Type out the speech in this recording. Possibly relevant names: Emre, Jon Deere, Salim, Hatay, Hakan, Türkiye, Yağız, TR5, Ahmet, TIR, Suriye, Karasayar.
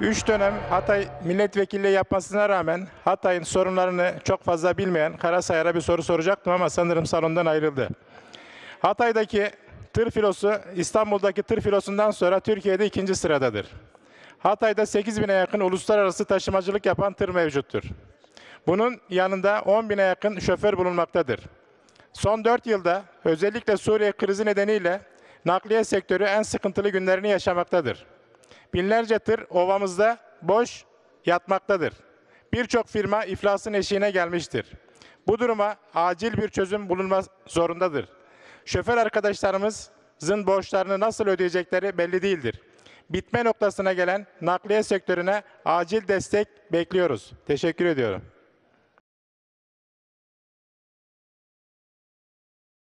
3 dönem Hatay milletvekilliği yapmasına rağmen Hatay'ın sorunlarını çok fazla bilmeyen Karasayar'a bir soru soracaktım ama sanırım salondan ayrıldı. Hatay'daki tır filosu İstanbul'daki tır filosundan sonra Türkiye'de 2. sıradadır. Hatay'da 8.000'e yakın uluslararası taşımacılık yapan tır mevcuttur. Bunun yanında 10.000'e yakın şoför bulunmaktadır. Son 4 yılda özellikle Suriye krizi nedeniyle nakliye sektörü en sıkıntılı günlerini yaşamaktadır. Binlerce tır ovamızda boş yatmaktadır. Birçok firma iflasın eşiğine gelmiştir. Bu duruma acil bir çözüm bulunma zorundadır. Şoför arkadaşlarımızın borçlarını nasıl ödeyecekleri belli değildir. Bitme noktasına gelen nakliye sektörüne acil destek bekliyoruz. Teşekkür ediyorum.